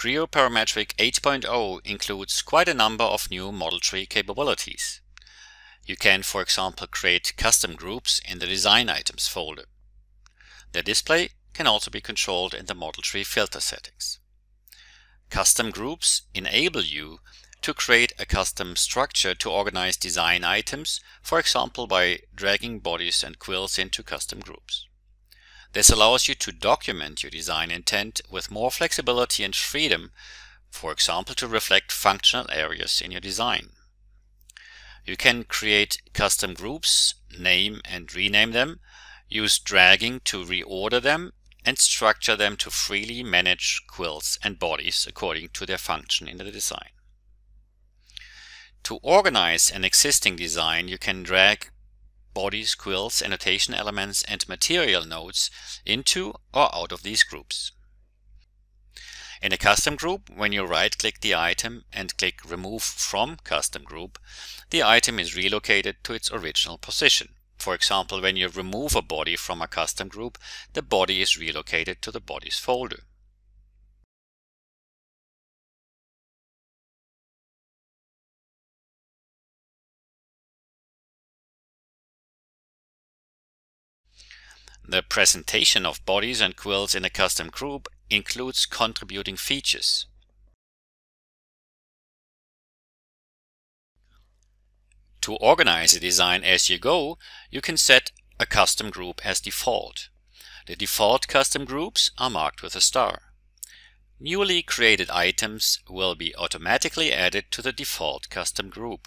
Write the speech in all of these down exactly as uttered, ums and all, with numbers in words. Creo Parametric eight point oh includes quite a number of new model tree capabilities. You can, for example, create custom groups in the Design Items folder. Their display can also be controlled in the Model Tree filter settings. Custom groups enable you to create a custom structure to organize design items, for example by dragging bodies and quills into custom groups. This allows you to document your design intent with more flexibility and freedom, for example to reflect functional areas in your design. You can create custom groups, name and rename them, use dragging to reorder them, and structure them to freely manage quills and bodies according to their function in the design. To organize an existing design, you can drag bodies, quills, annotation elements, and material nodes into or out of these groups. In a custom group, when you right-click the item and click Remove from Custom Group, the item is relocated to its original position. For example, when you remove a body from a custom group, the body is relocated to the Bodies folder. The presentation of bodies and quills in a custom group includes contributing features. To organize a design as you go, you can set a custom group as default. The default custom groups are marked with a star. Newly created items will be automatically added to the default custom group.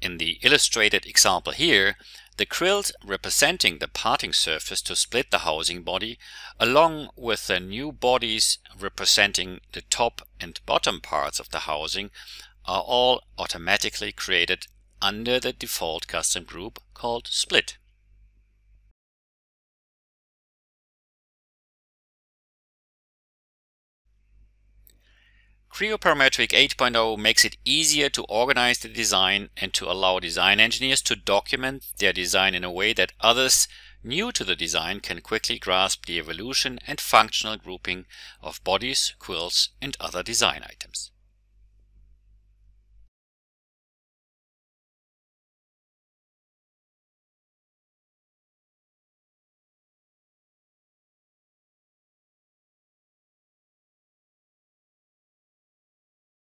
In the illustrated example here, the quills representing the parting surface to split the housing body, along with the new bodies representing the top and bottom parts of the housing, are all automatically created under the default custom group called Split. Creo Parametric eight point oh makes it easier to organize the design and to allow design engineers to document their design in a way that others new to the design can quickly grasp the evolution and functional grouping of bodies, quills, and other design items.